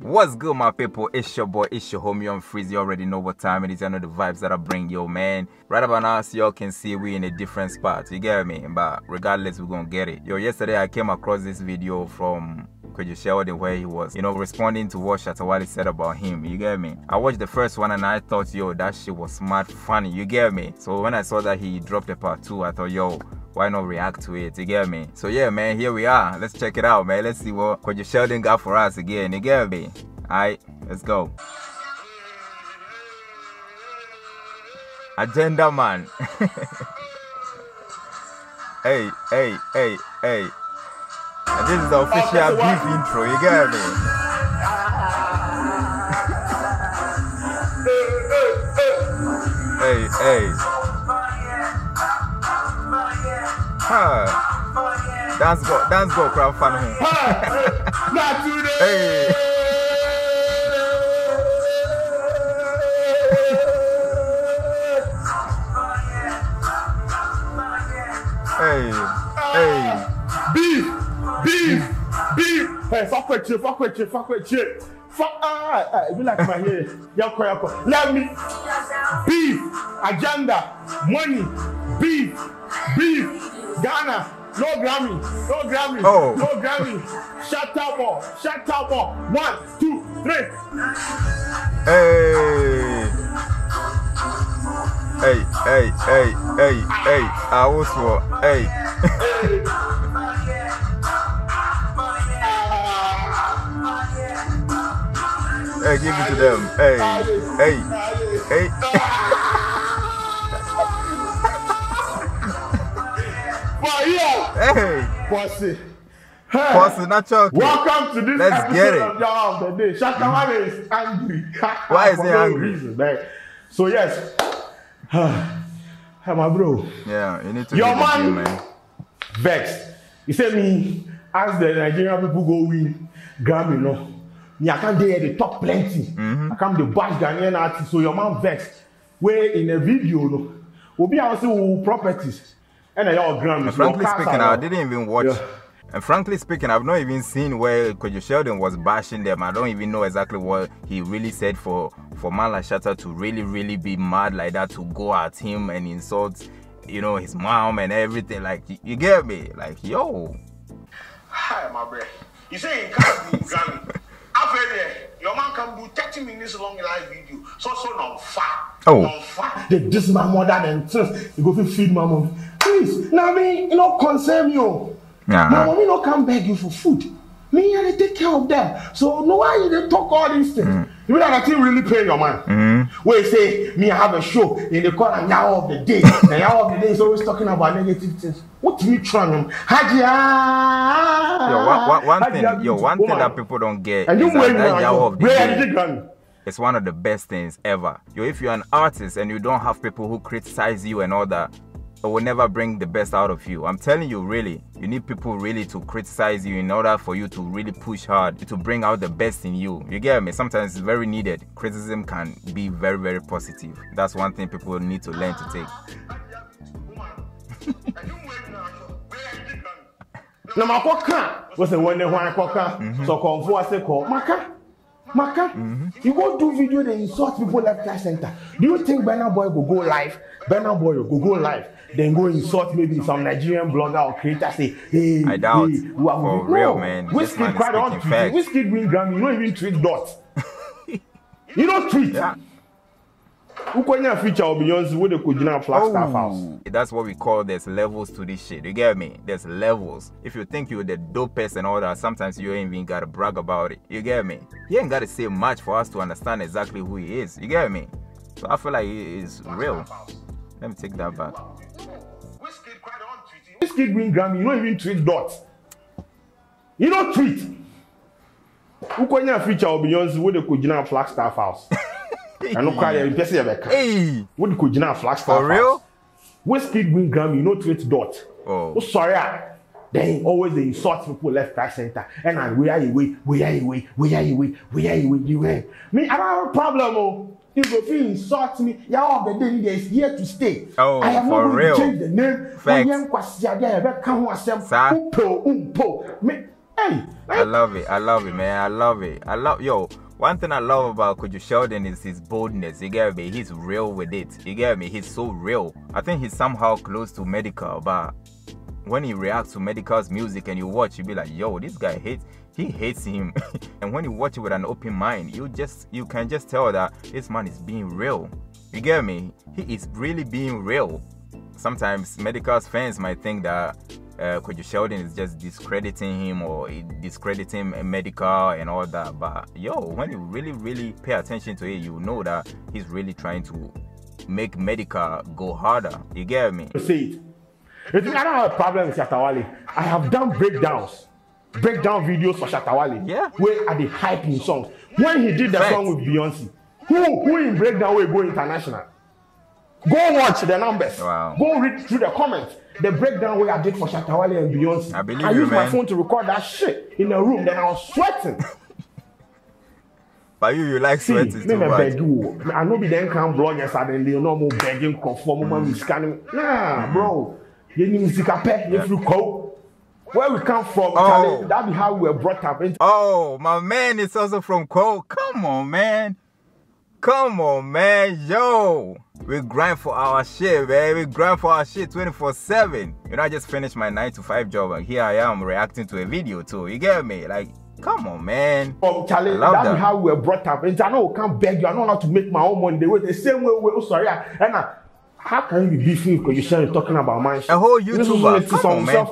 What's good, my people? It's your boy, it's your homie on Freeze. You already know what time it is. You know the vibes that I bring, yo, man. Right about now, so y'all can see we in a different spot. You get me? But regardless, we're gonna get it. Yo, yesterday I came across this video from Kwadwo Sheldon where he was, you know, responding to what Shatta Wale said about him. You get me? I watched the first one and I thought, yo, that shit was smart, funny. You get me? So when I saw that he dropped a part 2, I thought, yo, why not react to it? You get me? So yeah, man, here we are. Let's check it out, man. Let's see what Kwadwo Sheldon got for us again. You get me? Alright, let's go. Agenda, man. hey. This is the official beef intro, you get me? hey. Huh. Dance go, crowd fan him. Hey. Hey. Beef. Hey, fuck with you. Fuck, we like my hair. Let me. Beef, agenda, money, beef, Ghana, no Grammy, oh. No Grammy. Shatta Wale. 1, 2, 3. Hey. I was for, hey. Hey, give it to them. Hey. Posse, not chocolate. Welcome to this episode of Your of the Day. Shatta Wale is angry. Why is he angry? Reason, like, so yes, hey, my bro. Yeah, you need to. Your man vexed. You say me as the Nigerian people go win Grammy, no. I can't get the top plenty. I can't the bash Ghanaian artists. So your man vexed. Where in a video, no, we'll be also properties and your Grammys. Frankly speaking, I didn't even watch. Yeah. And frankly speaking, I've not even seen where Kwadwo Sheldon was bashing them. I don't even know exactly what he really said for man like Shatta to really be mad like that, to go at him and insult, you know, his mom and everything. Like, you get me? Like, yo. Hi, my brother. You say you can't do Grammy. Your man can do 30 minutes long live video. So no far. Oh. No far. This is my mother and trust. You go to feed my mom. Please, now me, you know, concern you. Yeah. My mommy no come beg you for food. Me, I take care of them. So no why you they talk all these things. You mean that thing really pay your man? Where you say, me, I have a show in the corner now of the day. The hour of the day is always talking about negative things. What me trying? One thing that people don't get is that hour of the day. It's one of the best things ever. Yo, if you're an artist and you don't have people who criticize you and all that, it will never bring the best out of you. I'm telling you, really, you need people really to criticize you in order for you to really push hard, to bring out the best in you. You get me? Sometimes it's very needed. Criticism can be very, very positive. That's one thing people need to learn to take. Maka, you go do video then insult people left, right, center. Do you think Burna Boy will go live? Burna Boy will go live, then go insult maybe some Nigerian blogger or creator, say, hey, I doubt. Hey, for real, man. Whiskey cried on Twitter. Whiskey win Grammy. You don't even tweet dot. You don't tweet. Yeah. Oh. That's what we call there's levels to this shit. You get me? There's levels. If you think you're the dopest and all that, sometimes you ain't even gotta brag about it. You get me? He ain't gotta say much for us to understand exactly who he is. You get me? So I feel like he is real. Let me take that back. This kid win Grammy, you don't even tweet dots. You don't tweet. Who can feature Beyonce with the Kujina Flagstaff House? I don't cry. You just say Rebecca. What could you not flash for real? When speed win Grammy, you know tweet dot. Oh, sorry. Then always they insult people left, right, center. And I where are you? Me, I don't have a problem. Oh, you go feel insult me. You all the day they is here to stay. Oh, I have for real. Change the name. Facts. Me, Hey, like, I love it, man. I love it. One thing I love about Kwadwo Sheldon is his boldness. You get me? He's real with it. You get me? He's so real. I think he's somehow close to Medikal, but when he reacts to Medikal's music and you watch, you be like, yo, this guy hates him. And when you watch it with an open mind, you can just tell that this man is being real. You get me? He is really being real. Sometimes Medikal's fans might think that Kwadwo Sheldon is just discrediting him or discrediting Medikal and all that, but yo, when you really pay attention to it, you know that he's really trying to make Medikal go harder. You get me? See, I don't have a problem with Shatta Wale. I have done breakdown videos for Shatta Wale. Yeah. Where are the hyping songs? When he did the song with Beyonce, who in breakdown will go international? Go watch the numbers. Wow. Go read through the comments. The breakdown way I did for Shatta Wale and Beyonce. I used my phone to record that shit in a room. Then I was sweating. But you like sweating too much. I know be them can bloggers and they no more begging conform man scanning. Nah, bro. You need to pay if you go. Where we come from, oh. That be how we were brought up. Oh, my man is also from Ko. Come on, man. Yo. We grind for our shit, man. We grind for our shit 24/7. You know, I just finished my 9-to-5 job and here I am reacting to a video too. You get me? Like, come on, man. Oh, Charlie, that's how we were brought up. And I know I can't beg you. I know how to make my own money. They were the same way. Oh, sorry. And how can you be free because you started talking about my shit? A whole YouTuber. Come on, man.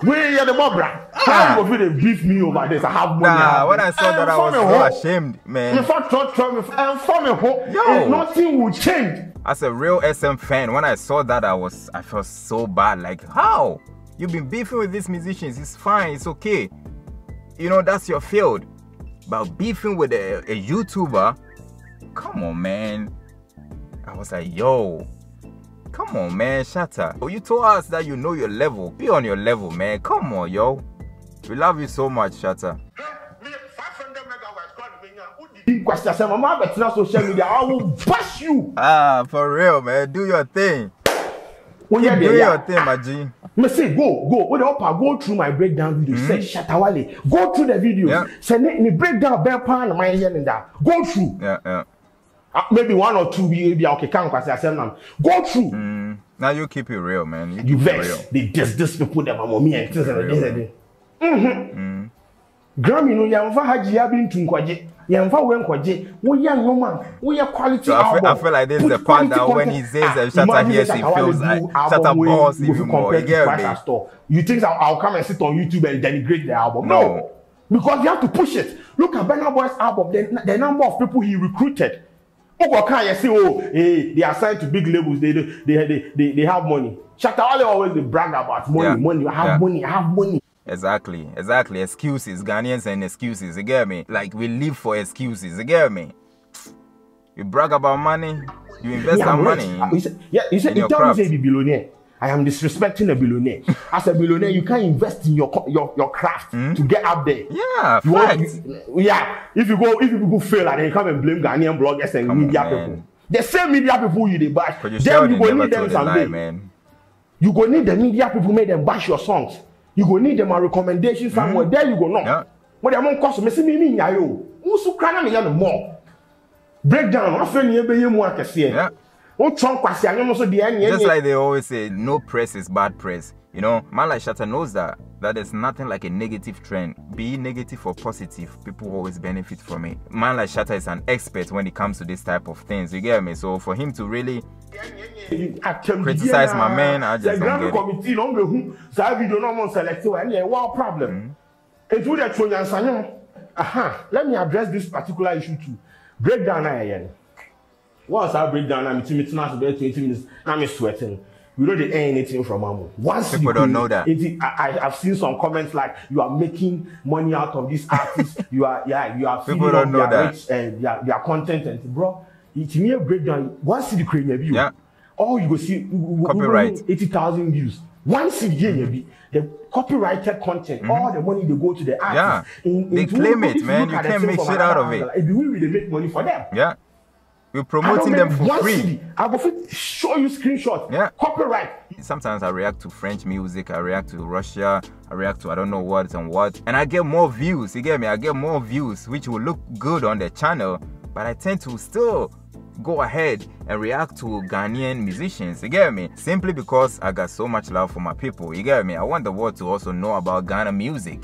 Where are the Bobra? How do they beef me over this? I have money. Nah, when I saw that, I was so ashamed, man. If I talk to me, I'm from a home, nothing will change. As a real SM fan, when I saw that, I felt so bad. Like, how? You've been beefing with these musicians. It's fine. It's okay. You know, that's your field. But beefing with a YouTuber, come on, man. I was like, yo, come on, man, Shatta. Oh, you told us that you know your level. Be on your level, man. Come on, yo. We love you so much, Shatta. I will bash you. Ah, for real, man. Do your thing. Do your thing, my G. Me say, go. When the upper go through my breakdown video, say Shatta Wale. Go through the video. Yeah. Say, me breakdown, bell pan, my hand and that. Go through. Yeah. Maybe one or two be okay. Can't go through. Now you keep it real, man. You vex. They just people that my mommy and things like this. Grammy, no, you haven't had you been to Kwaji. You haven't went Kwaji. We are woman. We are quality. I feel like this is the part that when he says that Shatta here, he feels like Shatta balls even more. You think I'll come and sit on YouTube and denigrate the album? No, because you have to push it. Look at Burna Boy's album. The number of people he recruited. They are signed to big labels, they have money. Shatta Wale always brag about money, I have money. Exactly. Excuses, Ghanaians and excuses, you get me? Like, we live for excuses, you get me? You brag about money, you invest that money. You tell me you be billionaire. I am disrespecting a billionaire. As a billionaire, you can't invest in your craft to get up there. Yeah, if you go fail and then you come and blame Ghanaian bloggers and media people. The same media people you bash. Then you go need them someday. You go need the media people make them bash your songs. You go need them a recommendation somewhere. There you go no. But they won't cost me. See me nyayo. Usu kana me yano more. Breakdown. I feel you be you more kesiye. Just like they always say, no press is bad press. You know, man like Shatta knows that there's nothing like a negative trend. Be negative or positive, people always benefit from it. Man like Shatta is an expert when it comes to this type of things. You get me? So for him to really criticize my man, I just don't get it. Let me address this particular issue too. Breakdown again. Once I break down, I'm 2 minutes now, so 20 minutes, I'm sweating. We don't get anything from Amo. Once people don't know that. I've seen some comments like, you are making money out of this artist, you are people don't know that. Rich, their content, and bro, it's mere breakdown. One CD create a view. Yeah. All you go see, copyright. 80,000 views. One CD, the copyrighted content, all the money they go to the artist. They claim it, man. You can't make shit out of it. Like, we really make money for them. Yeah. We're promoting them for free. I will show you screenshots. Yeah. Copyright. Sometimes I react to French music, I react to Russia, I react to I don't know what and what. And I get more views, you get me? I get more views, which will look good on the channel. But I tend to still go ahead and react to Ghanaian musicians, you get me? Simply because I got so much love for my people, you get me? I want the world to also know about Ghana music.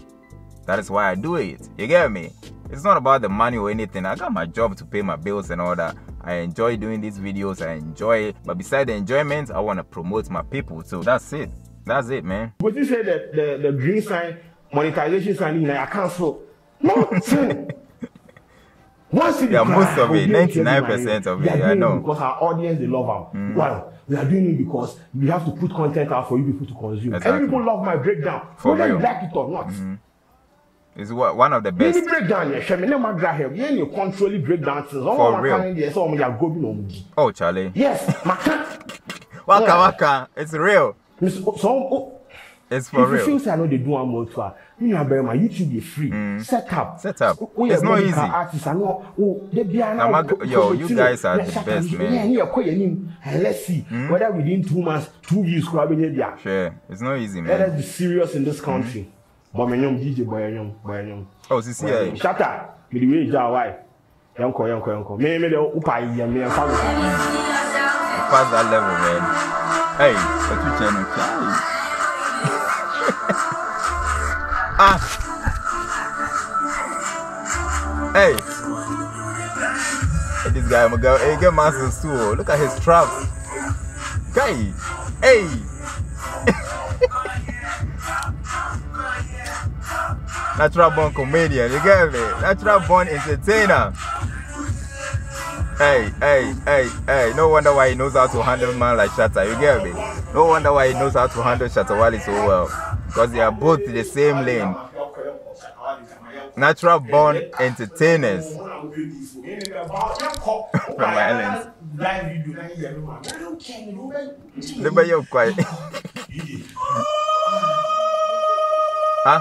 That is why I do it, you get me? It's not about the money or anything. I got my job to pay my bills and all that. I enjoy doing these videos, I enjoy it. But beside the enjoyment, I want to promote my people. So that's it. That's it, man. Would you say that the green sign, monetization sign, like I cancel? No, yeah, most of it, 99% of it, I know. Because our audience, they love them. Why? We are doing it because we have to put content out for you people to consume. Exactly. And people love my breakdown, whether you like it or not. It's one of the best. Maybe breakdown, yeah. Me never drag him. Yeah, you control breakdown. For real. Oh, Charlie. Yes, waka waka. It's real. It's for real. If you feel I know they do one more tour, you know, my YouTube is free. Set up. Set up. It's not easy. Artists, I know. Oh, they be yo, you guys are the best, man. Yeah, let's see whether within 2 months, 2 years, sure, it's not easy, man. Let us be serious in this country. But my name is DJ Boy. Oh, CCA. Shatta, me the way Jawai. Yanko. Me the upai ya me fago. Pass that level, man. Hey, but you channel Charlie. Hey. This guy, my girl. Hey, get muscles too. Look at his traps. Guy. Hey. Natural born comedian, you get me? Natural born entertainer. Hey. No wonder why he knows how to handle man like Shatta, you get me? No wonder why he knows how to handle Shatta Wale so well. Because they are both in the same lane. Natural born entertainers. From my islands. Remember you're quiet. Huh?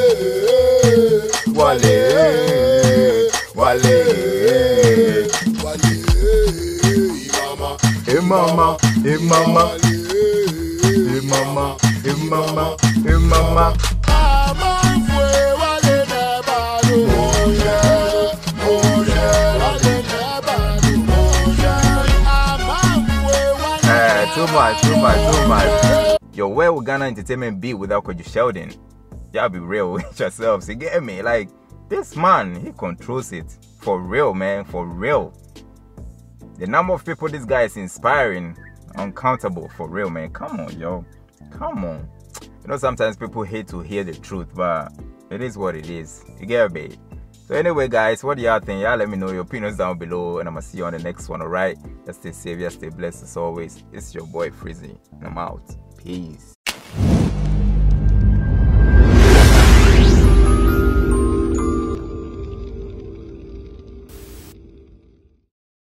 Hey mama. Too much. Yo, where would Ghana entertainment be without Kwadwo Sheldon? Y'all be real with yourselves. You get me? Like, this man, he controls it. For real, man. For real. The number of people this guy is inspiring, uncountable. For real, man. Come on, yo. Come on. You know, sometimes people hate to hear the truth, but it is what it is. You get me? So anyway, guys, what do y'all think? Y'all let me know your opinions down below, and I'm going to see you on the next one, all right? Just stay safe, just stay blessed as always. It's your boy, Frizzy, and I'm out. Peace.